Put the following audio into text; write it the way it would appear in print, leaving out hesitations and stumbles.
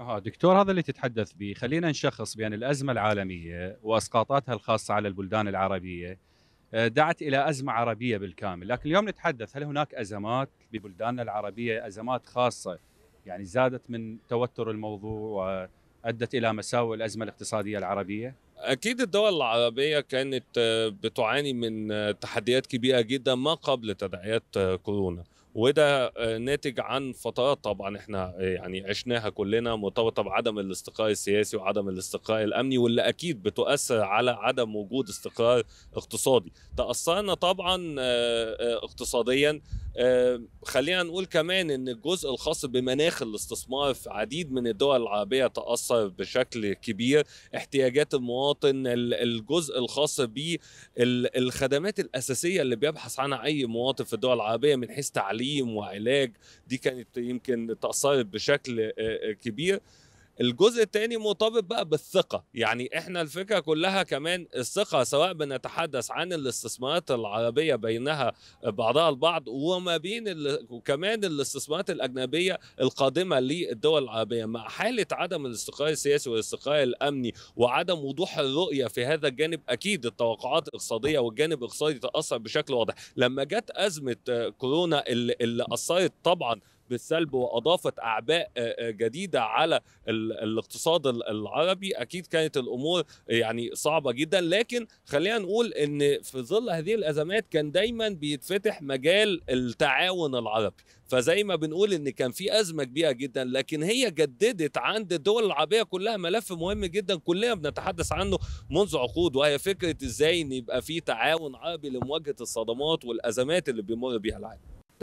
دكتور، هذا اللي تتحدث به. خلينا نشخص بأن الأزمة العالمية وأسقاطاتها الخاصة على البلدان العربية دعت إلى أزمة عربية بالكامل، لكن اليوم نتحدث هل هناك أزمات ببلداننا العربية، أزمات خاصة يعني زادت من توتر الموضوع وأدت إلى مساوئ الأزمة الاقتصادية العربية؟ أكيد الدول العربية كانت بتعاني من تحديات كبيرة جدا ما قبل تداعيات كورونا، وده ناتج عن فترات طبعا احنا يعني عشناها كلنا مرتبطه بعدم الاستقرار السياسي وعدم الاستقرار الامني، واللي اكيد بتؤثر على عدم وجود استقرار اقتصادي. تاثرنا طبعا اقتصاديا. خلينا نقول كمان ان الجزء الخاص بمناخ الاستثمار في عديد من الدول العربيه تاثر بشكل كبير، احتياجات المواطن، الجزء الخاص بالخدمات الاساسيه اللي بيبحث عنها اي مواطن في الدول العربيه من حيث تعليم وعلاج، دي كانت يمكن تأثرت بشكل كبير. الجزء الثاني مرتبط بقى بالثقة، يعني احنا الفكرة كلها كمان الثقة، سواء بنتحدث عن الاستثمارات العربية بينها بعضها البعض وما بين وكمان الاستثمارات الأجنبية القادمة للدول العربية. مع حالة عدم الاستقرار السياسي والاستقرار الأمني وعدم وضوح الرؤية في هذا الجانب، أكيد التوقعات الاقتصادية والجانب الاقتصادي تأثر بشكل واضح. لما جت أزمة كورونا اللي أثرت طبعا بالسلب واضافت اعباء جديده على الاقتصاد العربي، اكيد كانت الامور يعني صعبه جدا. لكن خلينا نقول ان في ظل هذه الازمات كان دايما بيتفتح مجال التعاون العربي، فزي ما بنقول ان كان في ازمه كبيره جدا، لكن هي جددت عند الدول العربيه كلها ملف مهم جدا كلنا بنتحدث عنه منذ عقود، وهي فكره ازاي ان يبقى في تعاون عربي لمواجهه الصدمات والازمات اللي بيمر بيها العالم.